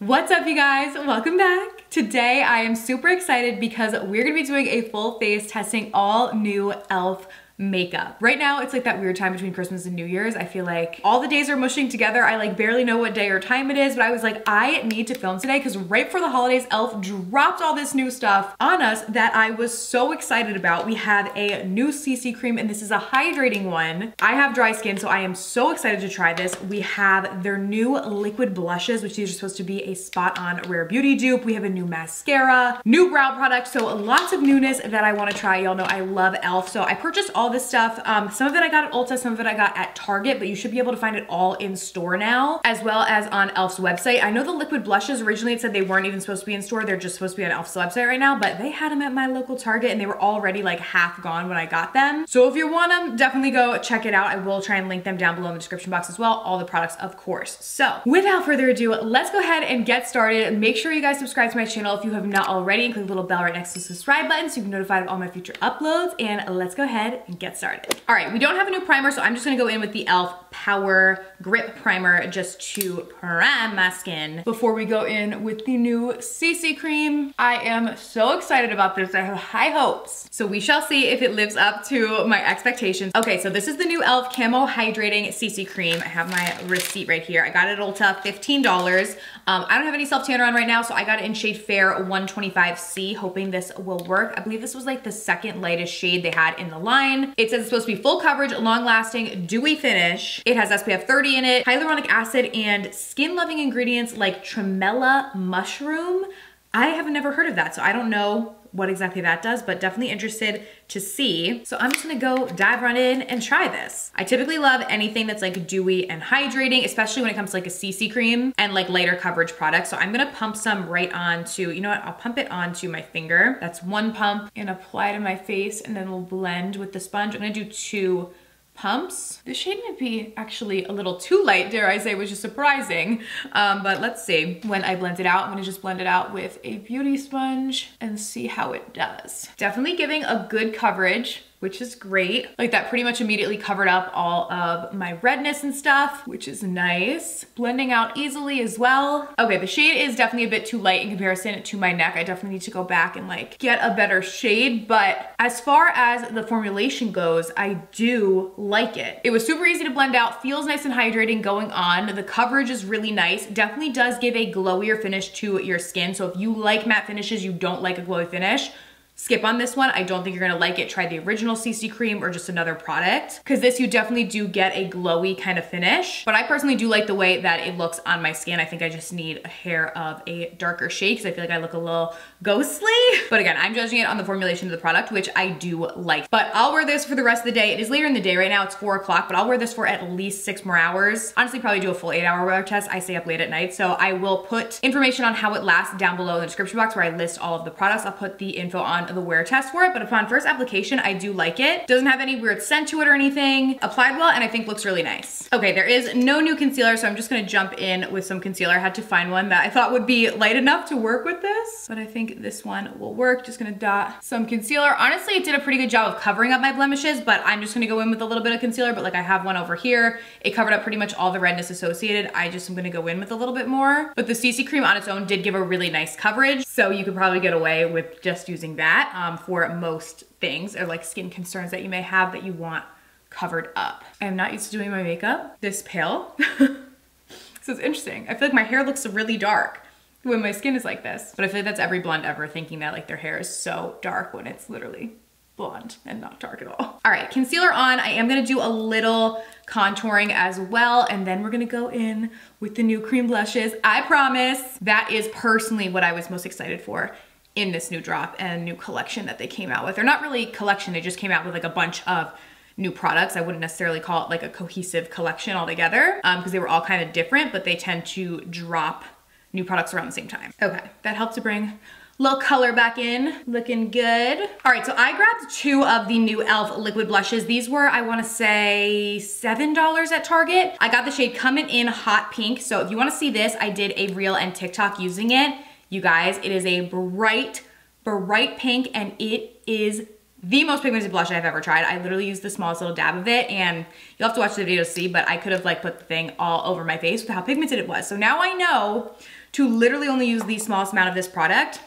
What's up, you guys? Welcome back. Today I am super excited because we're gonna be doing a full face testing all new e.l.f. makeup. Right now it's like that weird time between Christmas and New Year's. I feel like all the days are mushing together. I like barely know what day or time it is, but I was like, I need to film today because right before the holidays, e.l.f. dropped all this new stuff on us that I was so excited about. We have a new CC cream and this is a hydrating one. I have dry skin, so I am so excited to try this. We have their new liquid blushes, which these are supposed to be a spot on Rare Beauty dupe. We have a new mascara, new brow product. So lots of newness that I wanna try. Y'all know I love e.l.f. So I purchased all this stuff. Some of it I got at Ulta, some of it I got at Target, but you should be able to find it all in store now, as well as on e.l.f.'s website. I know the liquid blushes, originally it said they weren't even supposed to be in store. They're just supposed to be on e.l.f.'s website right now, but they had them at my local Target and they were already like half gone when I got them. So if you want them, definitely go check it out. I will try and link them down below in the description box as well. All the products, of course. So without further ado, let's go ahead and get started. Make sure you guys subscribe to my channel if you have not already and click the little bell right next to the subscribe button so you can be notified of all my future uploads. And let's go ahead and get started. All right, we don't have a new primer, so I'm just gonna go in with the e.l.f. Power Grip Primer just to prime my skin before we go in with the new CC cream. I am so excited about this. I have high hopes. So we shall see if it lives up to my expectations. Okay, so this is the new e.l.f. Camo Hydrating CC Cream. I have my receipt right here. I got it at Ulta, $15. I don't have any self-tanner on right now, so I got it in shade Fair 125C, hoping this will work. I believe this was like the second lightest shade they had in the line. It says it's supposed to be full coverage, long-lasting, dewy finish. It has SPF 30 in it, hyaluronic acid, and skin-loving ingredients like tremella mushroom. I have never heard of that, so I don't know what exactly that does, but definitely interested to see. So I'm just gonna go dive right in and try this. I typically love anything that's like dewy and hydrating, especially when it comes to like a CC cream and like lighter coverage products. So I'm gonna pump some right onto, you know what? I'll pump it onto my finger. That's one pump and apply to my face and then we'll blend with the sponge. I'm gonna do two pumps. This shade might be actually a little too light, dare I say, which is surprising. But let's see. When I blend it out, I'm gonna just blend it out with a beauty sponge and see how it does. Definitely giving a good coverage, which is great. Like that pretty much immediately covered up all of my redness and stuff, which is nice. Blending out easily as well. Okay, the shade is definitely a bit too light in comparison to my neck. I definitely need to go back and like get a better shade, but as far as the formulation goes, I do like it. It was super easy to blend out, feels nice and hydrating going on. The coverage is really nice. Definitely does give a glowier finish to your skin. So if you like matte finishes, you don't like a glowy finish, skip on this one. I don't think you're gonna like it. Try the original CC cream or just another product, because this you definitely do get a glowy kind of finish. But I personally do like the way that it looks on my skin. I think I just need a hair of a darker shade because I feel like I look a little ghostly. But again, I'm judging it on the formulation of the product, which I do like. But I'll wear this for the rest of the day. It is later in the day right now. It's 4 o'clock, but I'll wear this for at least 6 more hours. Honestly, probably do a full 8-hour wear test. I stay up late at night. So I will put information on how it lasts down below in the description box where I list all of the products. I'll put the info on the wear test for it, but upon first application, I do like it. Doesn't have any weird scent to it or anything. Applied well, and I think looks really nice. Okay, there is no new concealer, so I'm just gonna jump in with some concealer. I had to find one that I thought would be light enough to work with this, but I think this one will work. Just gonna dot some concealer. Honestly, it did a pretty good job of covering up my blemishes, but I'm just gonna go in with a little bit of concealer, but like I have one over here. It covered up pretty much all the redness associated. I just am gonna go in with a little bit more, but the CC cream on its own did give a really nice coverage, so you could probably get away with just using that for most things or like skin concerns that you may have that you want covered up. I am not used to doing my makeup this pale. This is interesting. I feel like my hair looks really dark when my skin is like this, but I feel like that's every blonde ever thinking that like their hair is so dark when it's literally blonde and not dark at all. All right, concealer on. I am gonna do a little contouring as well, and then we're gonna go in with the new cream blushes. I promise that is personally what I was most excited for in this new drop and new collection that they came out with. They're not really collection, they just came out with like a bunch of new products. I wouldn't necessarily call it like a cohesive collection altogether because they were all kind of different, but they tend to drop new products around the same time. Okay, that helped to bring little color back in, looking good. All right, so I grabbed two of the new e.l.f. liquid blushes. These were, I wanna say, $7 at Target. I got the shade Coming In Hot Pink. So if you wanna see this, I did a reel and TikTok using it. You guys, it is a bright, bright pink, and it is the most pigmented blush I've ever tried. I literally used the smallest little dab of it, and you'll have to watch the video to see, but I could have like put the thing all over my face with how pigmented it was. So now I know to literally only use the smallest amount of this product.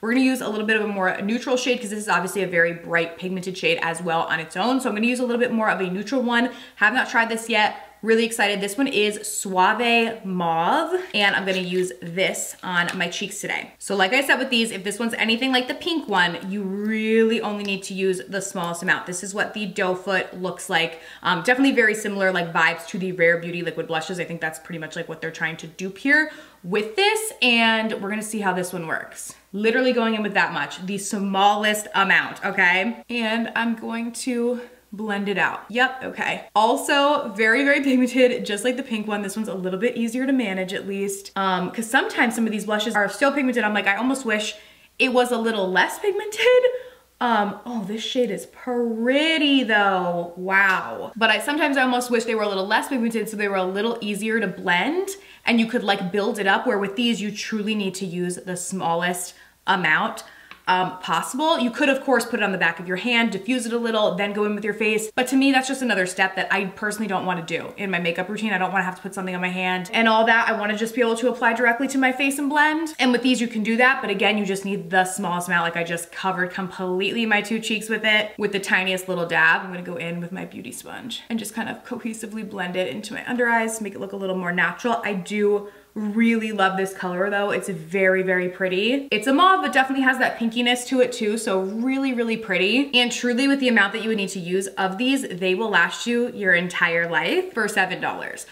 We're gonna use a little bit of a more neutral shade because this is obviously a very bright pigmented shade as well on its own. So I'm gonna use a little bit more of a neutral one. Have not tried this yet. Really excited. This one is Suave Mauve, and I'm gonna use this on my cheeks today. So like I said with these, if this one's anything like the pink one, you really only need to use the smallest amount. This is what the doe foot looks like. Definitely very similar like vibes to the Rare Beauty liquid blushes. I think that's pretty much like what they're trying to dupe here with this, and we're gonna see how this one works. Literally going in with that much, the smallest amount, okay? And I'm going to blend it out. Yep, okay. Also very, very pigmented, just like the pink one. This one's a little bit easier to manage at least. Cause sometimes some of these blushes are so pigmented, I'm like, I almost wish it was a little less pigmented. Oh, this shade is pretty though, wow. But sometimes I almost wish they were a little less pigmented so they were a little easier to blend and you could like build it up, where with these, you truly need to use the smallest amount possible. You could of course put it on the back of your hand, diffuse it a little, then go in with your face. But to me, that's just another step that I personally don't want to do in my makeup routine. I don't want to have to put something on my hand and all that. I want to just be able to apply directly to my face and blend. And with these, you can do that. But again, you just need the smallest amount. Like I just covered completely my two cheeks with it, with the tiniest little dab. I'm going to go in with my beauty sponge and just kind of cohesively blend it into my under eyes, make it look a little more natural. I do really love this color though. It's very, very pretty. It's a mauve, but definitely has that pinkiness to it too. So really, really pretty. And truly with the amount that you would need to use of these, they will last you your entire life for $7.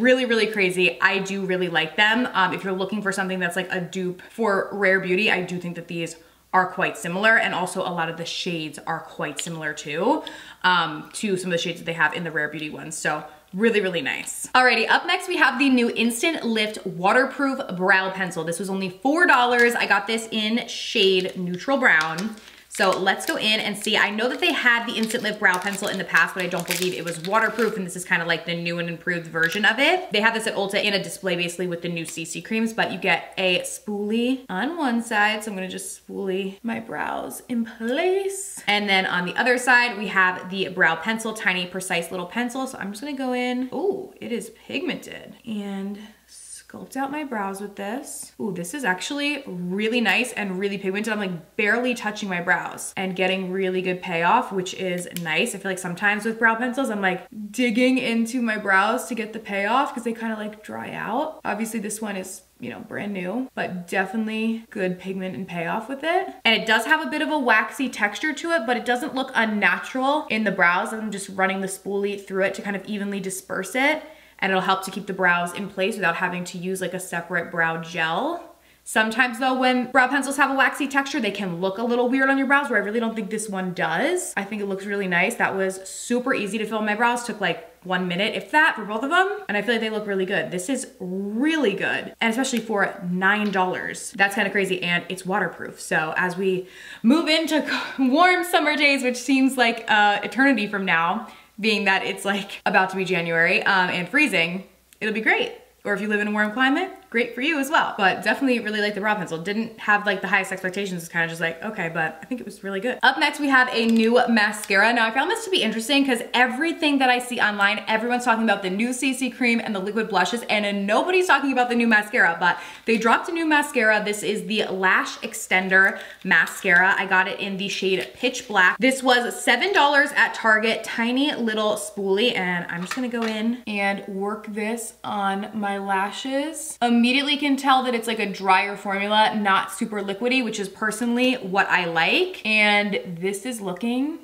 Really, really crazy. I do really like them. If you're looking for something that's like a dupe for Rare Beauty, I do think that these are quite similar, and also a lot of the shades are quite similar too, to some of the shades that they have in the Rare Beauty ones. So really, really nice. Alrighty, up next we have the new Instant Lift Waterproof Brow Pencil. This was only $4. I got this in shade Neutral Brown. So let's go in and see. I know that they had the Instant Lift Brow Pencil in the past, but I don't believe it was waterproof, and this is kind of like the new and improved version of it. They have this at Ulta in a display basically with the new CC creams, but you get a spoolie on one side. So I'm gonna just spoolie my brows in place. And then on the other side, we have the brow pencil, tiny, precise little pencil. So I'm just gonna go in. Oh, it is pigmented. And sculpt out my brows with this. Ooh, this is actually really nice and really pigmented. I'm like barely touching my brows and getting really good payoff, which is nice. I feel like sometimes with brow pencils, I'm like digging into my brows to get the payoff because they kind of like dry out. Obviously this one is, you know, brand new, but definitely good pigment and payoff with it. And it does have a bit of a waxy texture to it, but it doesn't look unnatural in the brows. I'm just running the spoolie through it to kind of evenly disperse it. And it'll help to keep the brows in place without having to use like a separate brow gel. Sometimes though, when brow pencils have a waxy texture, they can look a little weird on your brows, where I really don't think this one does. I think it looks really nice. That was super easy to fill my brows. Took like 1 minute, if that, for both of them. And I feel like they look really good. This is really good. And especially for $9, that's kind of crazy. And it's waterproof. So as we move into warm summer days, which seems like eternity from now, being that it's like about to be January and freezing, it'll be great. Or if you live in a warm climate, great for you as well. But definitely really like the brow pencil. Didn't have like the highest expectations. It's kind of just like, okay, but I think it was really good. Up next, we have a new mascara. Now I found this to be interesting because everything that I see online, everyone's talking about the new CC cream and the liquid blushes, and nobody's talking about the new mascara, but they dropped a new mascara. This is the Lash Extender Mascara. I got it in the shade Pitch Black. This was $7 at Target, tiny little spoolie, and I'm just gonna go in and work this on my lashes. Immediately can tell that it's like a drier formula, not super liquidy, which is personally what I like. And this is looking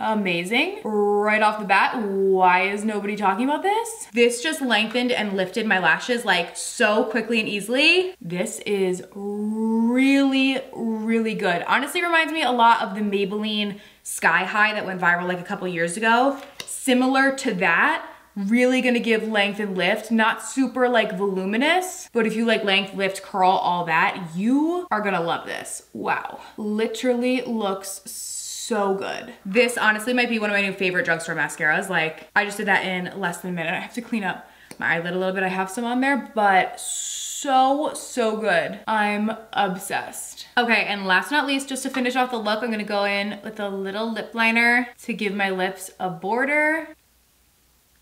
amazing right off the bat. Why is nobody talking about this? This just lengthened and lifted my lashes like so quickly and easily. This is really, really good. Honestly reminds me a lot of the Maybelline Sky High that went viral like a couple years ago. Similar to that. Really gonna give length and lift, not super like voluminous, but if you like length, lift, curl, all that, you are gonna love this. Wow, literally looks so good. This honestly might be one of my new favorite drugstore mascaras. Like I just did that in less than a minute. I have to clean up my eyelid a little bit. I have some on there, but so good. I'm obsessed. Okay, and last but not least, just to finish off the look, I'm gonna go in with a little lip liner to give my lips a border.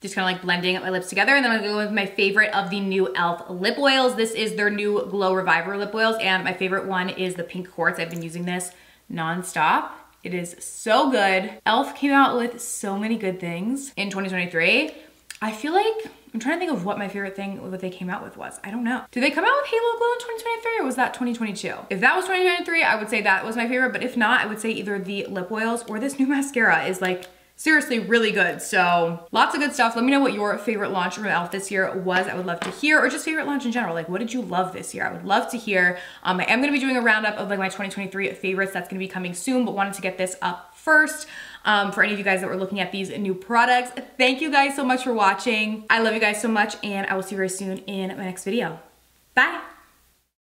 Just kind of like blending up my lips together. And then I'm gonna go with my favorite of the new e.l.f. lip oils. This is their new Glow Reviver lip oils. And my favorite one is the Pink Quartz. I've been using this nonstop. It is so good. e.l.f. came out with so many good things in 2023. I feel like, I'm trying to think of what my favorite thing that they came out with was. I don't know. Did they come out with Halo Glow in 2023 or was that 2022? If that was 2023, I would say that was my favorite. But if not, I would say either the lip oils or this new mascara is like, seriously, really good. So lots of good stuff. Let me know what your favorite launch from e.l.f. this year was. I would love to hear, or just favorite launch in general. Like, what did you love this year? I would love to hear. I am gonna be doing a roundup of like my 2023 favorites. That's gonna be coming soon, but wanted to get this up first for any of you guys that were looking at these new products. Thank you guys so much for watching. I love you guys so much, and I will see you very soon in my next video. Bye.